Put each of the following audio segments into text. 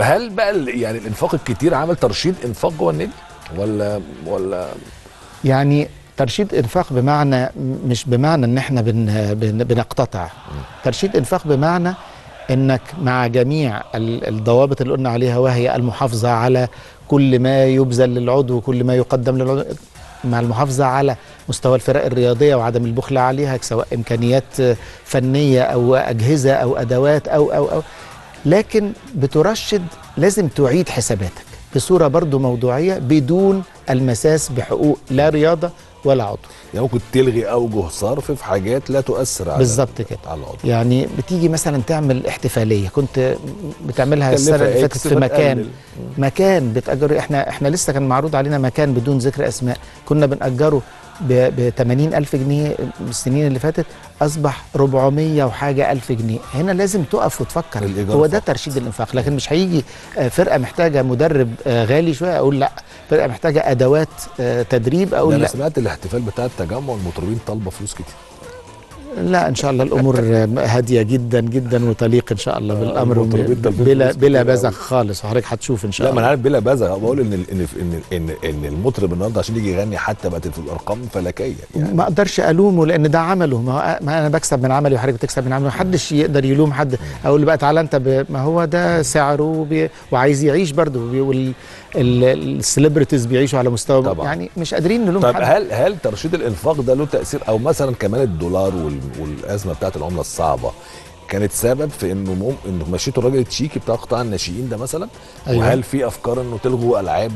هل بقى يعني الانفاق الكتير عمل ترشيد انفاق جوه النادي ولا يعني ترشيد انفاق بمعنى مش بمعنى ان احنا بنقتطع. ترشيد انفاق بمعنى انك مع جميع الضوابط اللي قلنا عليها وهي المحافظه على كل ما يبذل للعضو وكل ما يقدم للعضو، مع المحافظه على مستوى الفرق الرياضيه وعدم البخل عليها سواء امكانيات فنيه او اجهزه او ادوات او لكن بترشد لازم تعيد حساباتك بصوره برضو موضوعيه بدون المساس بحقوق لا رياضه ولا عضو. يعني ممكن تلغي اوجه صرف في حاجات لا تؤثر على بالظبط كده على العضو. يعني بتيجي مثلا تعمل احتفاليه كنت بتعملها السنه اللي فاتت في مكان بتأجر، احنا لسه كان معروض علينا مكان بدون ذكر اسماء كنا بنأجره ب 80,000 جنيه السنين اللي فاتت اصبح 400 وحاجه الف جنيه. هنا لازم تقف وتفكر هو ده ترشيد الانفاق، لكن مش هيجي فرقه محتاجه مدرب غالي شويه اقول لا، فرقه محتاجه ادوات تدريب اقول لا. انا سمعت الاحتفال بتاع التجمع المطربين طالبه فلوس كتير. لا ان شاء الله الامور هاديه جدا جدا وطليق ان شاء الله بالامر بلا بذخ خالص. حضرتك هتشوف ان شاء الله. لا ما انا عارف بلا بذخ، بقول ان المطرب النهارده عشان يجي يغني حتى بقت الارقام فلكيه يعني. ما اقدرش الومه لان ده عمله، ما انا بكسب من عملي وحضرتك بتكسب من عملي، محدش يقدر يلوم حد اقول له بقى تعالى انت ما هو ده سعره وعايز يعيش برضه والسليبرتيز بيعيشوا على مستوى يعني مش قادرين نلوم حد. طب هل ترشيد الانفاق ده له تاثير او مثلا كمان الدولار والازمه بتاعت العمله الصعبه كانت سبب في انه مشيتوا الراجل التشيكي بتاع قطاع الناشئين ده مثلا؟ أيوة. وهل في افكار انه تلغوا العاب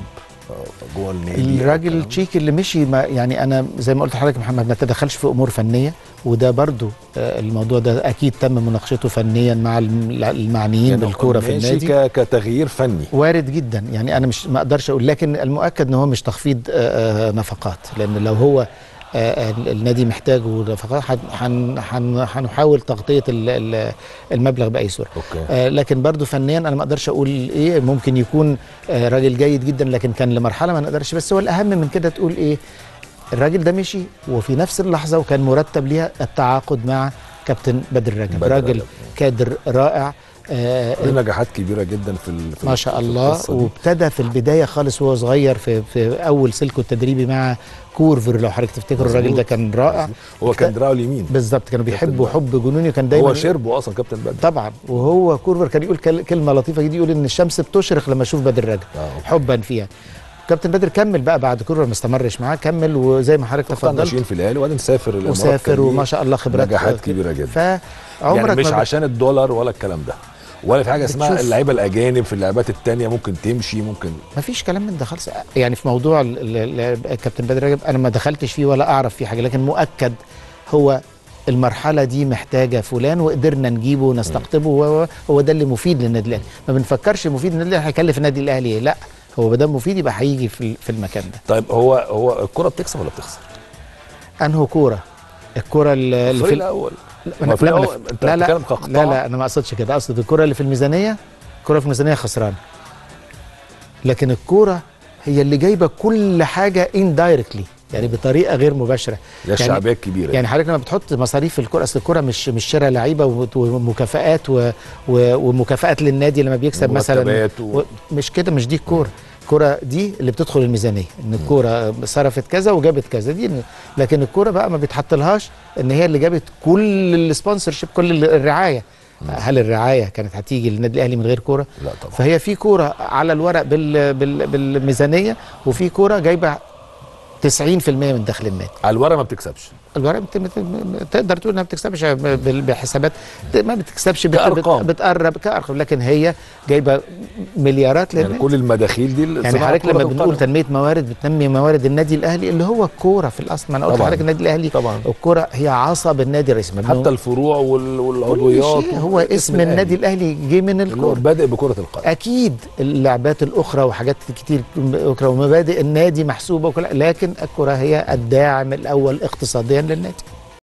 جوه النادي؟ الراجل التشيكي اللي مشي يعني انا زي ما قلت لحضرتك محمد ما تدخلش في امور فنيه، وده برضو الموضوع ده اكيد تم مناقشته فنيا مع المعنيين بالكوره في النادي كتغيير فني وارد جدا. يعني انا مش ما اقدرش اقول، لكن المؤكد ان هو مش تخفيض نفقات، لان لو هو النادي محتاجه فقط هنحاول تغطيه المبلغ باي صوره. لكن برضو فنيا انا ما اقدرش اقول ايه، ممكن يكون راجل جيد جدا لكن كان لمرحله ما نقدرش. بس هو الاهم من كده تقول ايه، الراجل ده مشي وفي نفس اللحظه وكان مرتب ليها التعاقد مع كابتن بدر رجب، راجل كادر رائع دي نجاحات كبيره جدا في ما شاء الله. وابتدى في البدايه خالص وهو صغير في اول سلكه التدريبي مع كورفر لو حضرتك تفتكر الراجل ده كان رائع. هو كان دراعه اليمين بالظبط، كانوا بيحبوا حب جنوني وكان دايما هو شربه اصلا كابتن بدر طبعا. وهو كورفر كان يقول كلمه لطيفه جدا، يقول ان الشمس بتشرق لما اشوف بدر رجب حبا فيها. كابتن بدر كمل بقى بعد كورفر ما استمرش معاه، كمل وزي ما حضرتك تفضلت في الاهلي وبعدين سافر الامارات وسافر وما شاء الله خبرات نجاحات كبيره جدا. يعني مش عشان الدولار ولا الكلام ده ولا في حاجه اسمها اللعيبه الاجانب في اللعبات الثانيه ممكن تمشي ممكن مفيش كلام من ده خالص. يعني في موضوع الكابتن بدر رجب انا ما دخلتش فيه ولا اعرف فيه حاجه، لكن مؤكد هو المرحله دي محتاجه فلان وقدرنا نجيبه ونستقطبه، هو ده اللي مفيد للنادي الاهلي. ما بنفكرش مفيد للنادي الاهلي هيكلف النادي الاهلي، لا هو ما دام مفيد يبقى هيجي في المكان ده. طيب هو الكوره بتكسب ولا بتخسر؟ انهي كوره؟ الكوره اللي في الاول لا انا ما اقصدش كده، اقصد الكوره اللي في الميزانيه. الكوره في الميزانيه خسرانه، لكن الكوره هي اللي جايبه كل حاجه اندايركتلي يعني بطريقه غير مباشره. يا الشعبيه الكبيره يعني حضرتك لما بتحط مصاريف الكوره، اصل الكوره مش شراء لعيبه ومكافآت ومكافآت للنادي لما بيكسب مثلا مش كده، مش دي الكوره. الكوره دي اللي بتدخل الميزانيه ان الكوره صرفت كذا وجابت كذا دي، لكن الكوره بقى ما بيتحطلهاش ان هي اللي جابت كل السبونسر شيب كل الرعايه. هل الرعايه كانت هتيجي للنادي الاهلي من غير كوره؟ لا طبعا. فهي في كوره على الورق بالميزانيه وفي كوره جايبه 90% من دخل النادي. على الورق ما بتكسبش، الورق تقدر تقول انها ما بتكسبش بحسابات، ما بتكسبش كأرقام بتقرب كأرقام، لكن هي جايبه مليارات للنادي. يعني كل المداخيل دي يعني حضرتك لما بنقول تنميه موارد بتنمي موارد النادي الاهلي اللي هو الكوره في الاصل. ما انا قلت لحضرتك النادي الاهلي الكوره هي عصب النادي الرسمي حتى الفروع والعضويات. هو اسم النادي الاهلي جه من الكوره، بادئ بكره القدم. اكيد اللعبات الاخرى وحاجات كتير اخرى ومبادئ النادي محسوبه وكل، لكن الكوره هي الداعم الاول اقتصاديا للنادي.